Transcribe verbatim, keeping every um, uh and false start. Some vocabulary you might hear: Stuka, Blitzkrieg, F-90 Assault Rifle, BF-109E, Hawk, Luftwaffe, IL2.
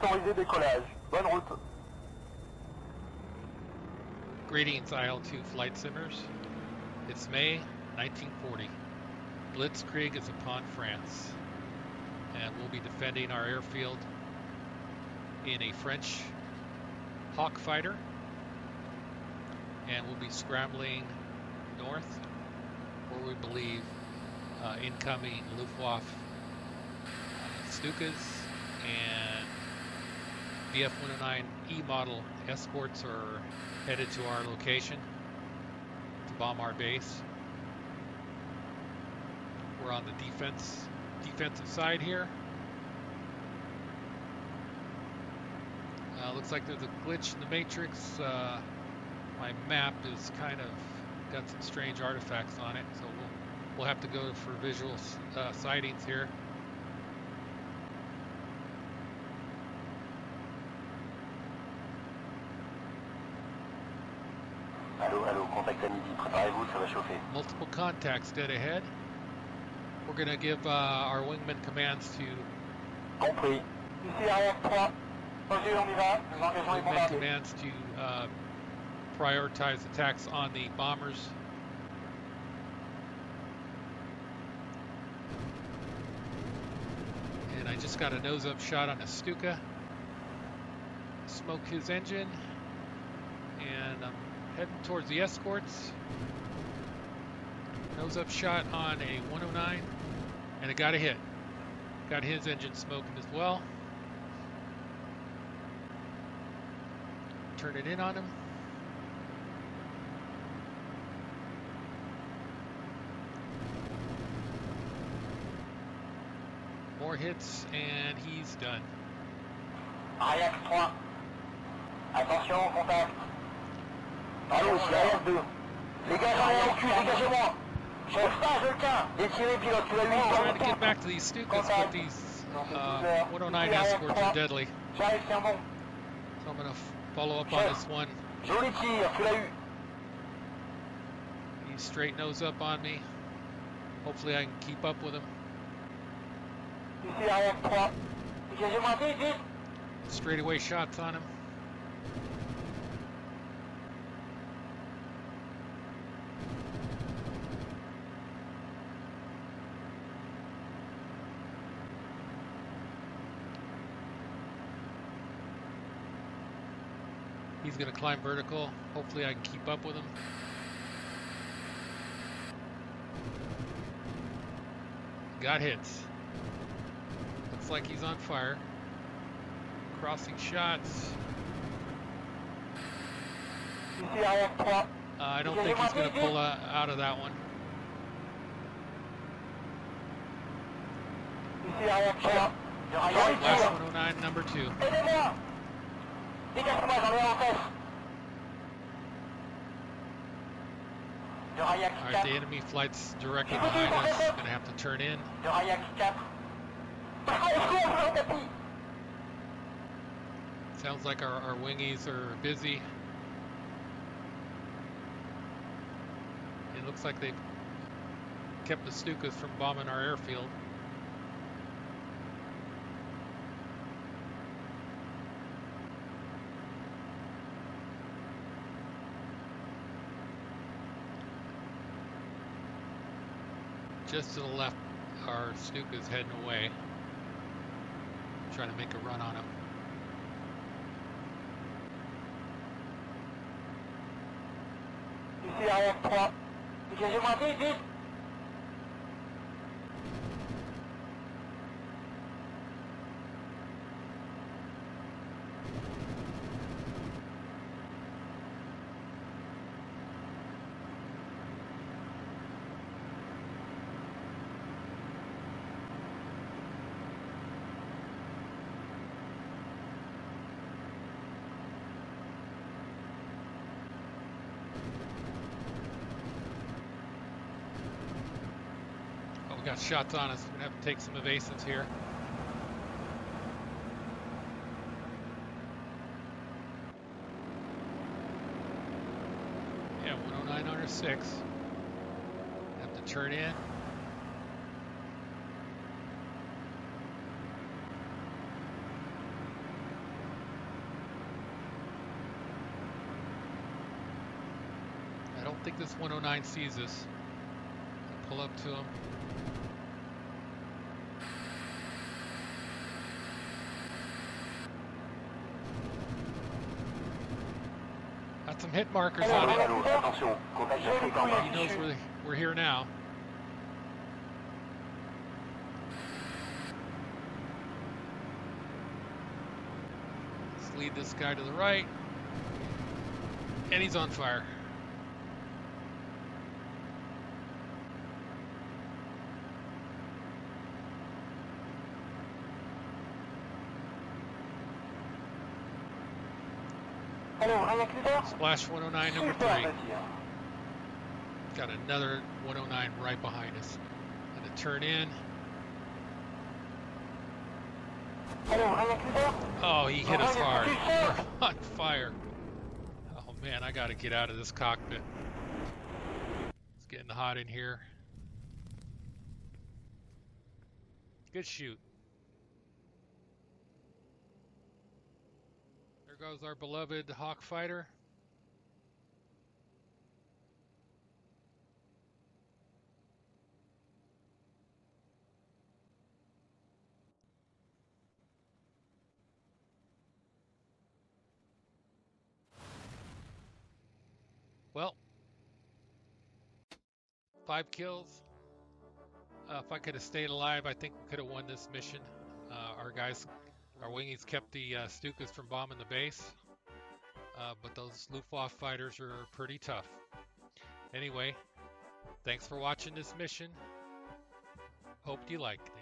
autorisé décollage. Bonne route. Greetings, I L two flight simmers. It's May nineteen forty. Blitzkrieg is upon France, and we'll be defending our airfield in a French Hawk fighter, and we'll be scrambling north where we believe uh, incoming Luftwaffe uh, Stukas and B F one oh nine E model escorts are headed to our location to bomb our base. We're on the defense defensive side here. Uh, looks like there's a glitch in the matrix. Uh, my map is kind of got some strange artifacts on it, so we'll, we'll have to go for visual uh, sightings here. Hello, hello, contact à midi. Préparez-vous, ça va chauffer. Multiple contacts dead ahead. We're going to give uh, our wingman commands to... Compris. Ici, arrière trois. Roger, on y va. Nous engageons les bombardiers. Commands to uh, prioritize attacks on the bombers. And I just got a nose-up shot on a Stuka. Smoke his engine. And I'm heading towards the escorts. Nose-up shot on a one oh nine, and it got a hit. Got his engine smoking as well. Turn it in on him. More hits, and he's done. Arrière trois. Attention, contact. Allô, c'est arrière deux. Dégagez arrière au cul, dégagez-moi. Trying to get back to these Stukas, but these uh, one oh nine escorts are deadly. So I'm going to follow up on this one. He's straight nose up on me. Hopefully I can keep up with him. Straight away shots on him. He's going to climb vertical. Hopefully I can keep up with him. Got hits. Looks like he's on fire. Crossing shots. Uh, I don't think he's going to pull uh, out of that one. Last one oh nine, number two. Alright, the enemy flight's directly behind us. We're going to have to turn in. Sounds like our, our wingies are busy. It looks like they've kept the Stukas from bombing our airfield. Just to the left, our Stuka's heading away, trying to make a run on him. We got shots on us. We're gonna have to take some evasives here. Yeah, one oh nine under six. Have to turn in. don't think this one oh nine sees us. Pull up to him. Got some hit markers on it. He knows we're, we're here now. Let's lead this guy to the right. And he's on fire. Splash one oh nine number three. Got another one oh nine right behind us. Gonna turn in. Oh, he hit us hard. We're on fire. Oh man, I gotta get out of this cockpit. It's getting hot in here. Good shoot. There goes our beloved Hawk fighter. Well, five kills. Uh, if I could have stayed alive, I think we could have won this mission. Uh, our guys. Our wingies kept the uh, Stukas from bombing the base, uh, but those Luftwaffe fighters are pretty tough. Anyway, thanks for watching this mission. Hope you liked it.